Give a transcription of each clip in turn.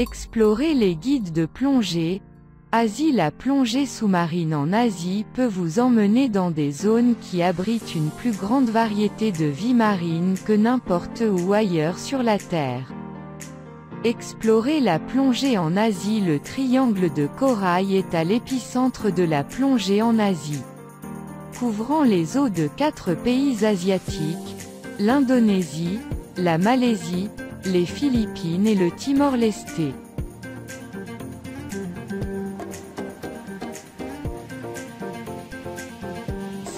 Explorez les guides de plongée. Asie. La plongée sous-marine en Asie peut vous emmener dans des zones qui abritent une plus grande variété de vie marine que n'importe où ailleurs sur la Terre. Explorer la plongée en Asie. Le triangle de corail est à l'épicentre de la plongée en Asie. Couvrant les eaux de 4 pays asiatiques, l'Indonésie, la Malaisie, les Philippines et le Timor-Leste.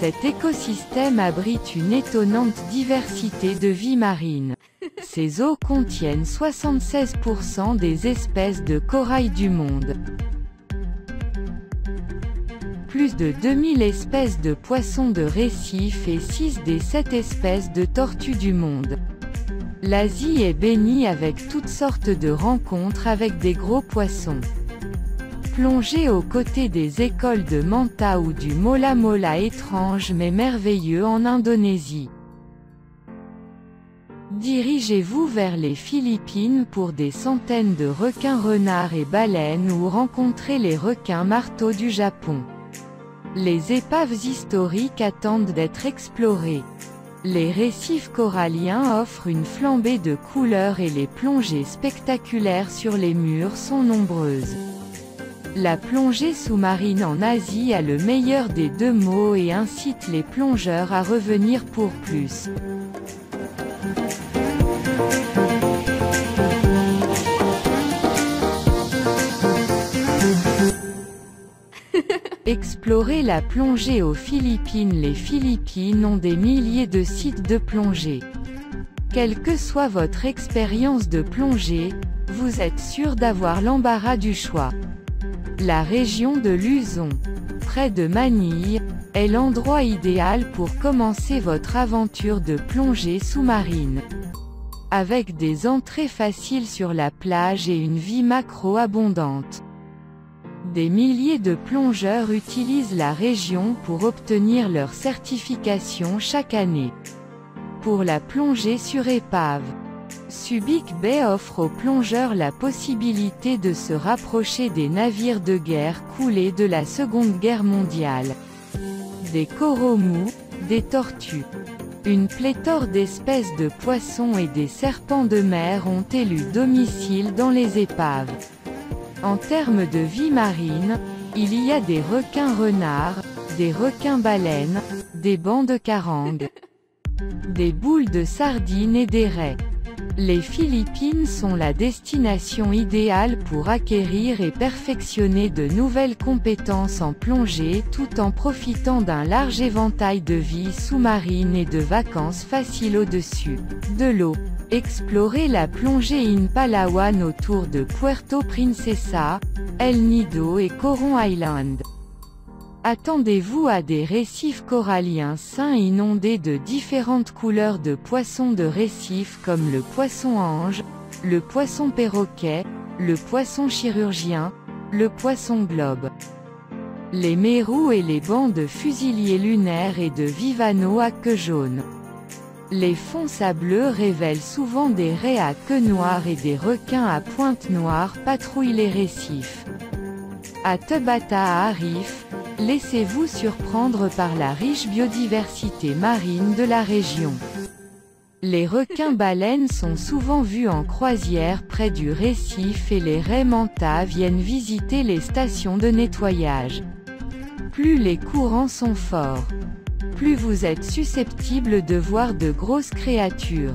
Cet écosystème abrite une étonnante diversité de vie marine. Ces eaux contiennent 76% des espèces de corail du monde. Plus de 2000 espèces de poissons de récif et 6 des 7 espèces de tortues du monde. L'Asie est bénie avec toutes sortes de rencontres avec des gros poissons. Plongez aux côtés des écoles de Manta ou du Mola Mola, étrange mais merveilleux en Indonésie. Dirigez-vous vers les Philippines pour des centaines de requins, renards et baleines, ou rencontrez les requins marteaux du Japon. Les épaves historiques attendent d'être explorées. Les récifs coralliens offrent une flambée de couleurs et les plongées spectaculaires sur les murs sont nombreuses. La plongée sous-marine en Asie a le meilleur des deux mots et incite les plongeurs à revenir pour plus. Explorer la plongée aux Philippines. Les Philippines ont des milliers de sites de plongée. Quelle que soit votre expérience de plongée, vous êtes sûr d'avoir l'embarras du choix. La région de Luzon, près de Manille, est l'endroit idéal pour commencer votre aventure de plongée sous-marine. Avec des entrées faciles sur la plage et une vie macro abondante. Des milliers de plongeurs utilisent la région pour obtenir leur certification chaque année. Pour la plongée sur épave, Subic Bay offre aux plongeurs la possibilité de se rapprocher des navires de guerre coulés de la Seconde Guerre mondiale. Des coraux mous, des tortues, une pléthore d'espèces de poissons et des serpents de mer ont élu domicile dans les épaves. En termes de vie marine, il y a des requins renards, des requins baleines, des bancs de carangues, des boules de sardines et des raies. Les Philippines sont la destination idéale pour acquérir et perfectionner de nouvelles compétences en plongée tout en profitant d'un large éventail de vie sous-marine et de vacances faciles au-dessus de l'eau. Explorez la plongée in Palawan autour de Puerto Princesa, El Nido et Coron Island. Attendez-vous à des récifs coralliens sains inondés de différentes couleurs de poissons de récif comme le poisson ange, le poisson perroquet, le poisson chirurgien, le poisson globe. Les mérous et les bancs de fusiliers lunaires et de vivanos à queue jaune. Les fonds sableux révèlent souvent des raies à queue noire et des requins à pointe noire patrouillent les récifs. À Tabata à Arif, laissez-vous surprendre par la riche biodiversité marine de la région. Les requins-baleines sont souvent vus en croisière près du récif et les raies manta viennent visiter les stations de nettoyage. Plus les courants sont forts, plus vous êtes susceptible de voir de grosses créatures.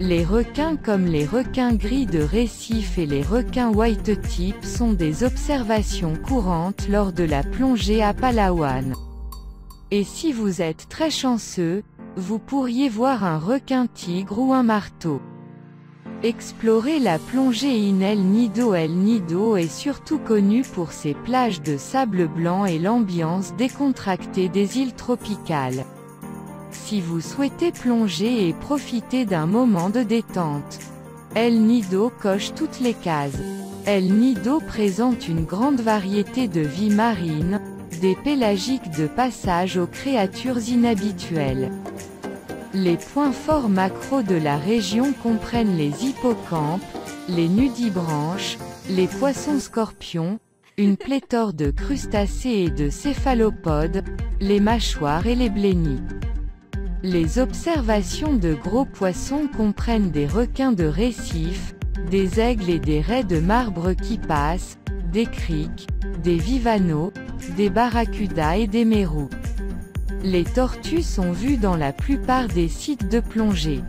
Les requins comme les requins gris de récif et les requins white tip sont des observations courantes lors de la plongée à Palawan. Et si vous êtes très chanceux, vous pourriez voir un requin tigre ou un marteau. Explorez la plongée in El Nido. El Nido est surtout connu pour ses plages de sable blanc et l'ambiance décontractée des îles tropicales. Si vous souhaitez plonger et profiter d'un moment de détente, El Nido coche toutes les cases. El Nido présente une grande variété de vie marine, des pélagiques de passage aux créatures inhabituelles. Les points forts macro de la région comprennent les hippocampes, les nudibranches, les poissons scorpions, une pléthore de crustacés et de céphalopodes, les mâchoires et les blennies. Les observations de gros poissons comprennent des requins de récifs, des aigles et des raies de marbre qui passent, des criques, des vivanos, des barracudas et des mérous. Les tortues sont vues dans la plupart des sites de plongée.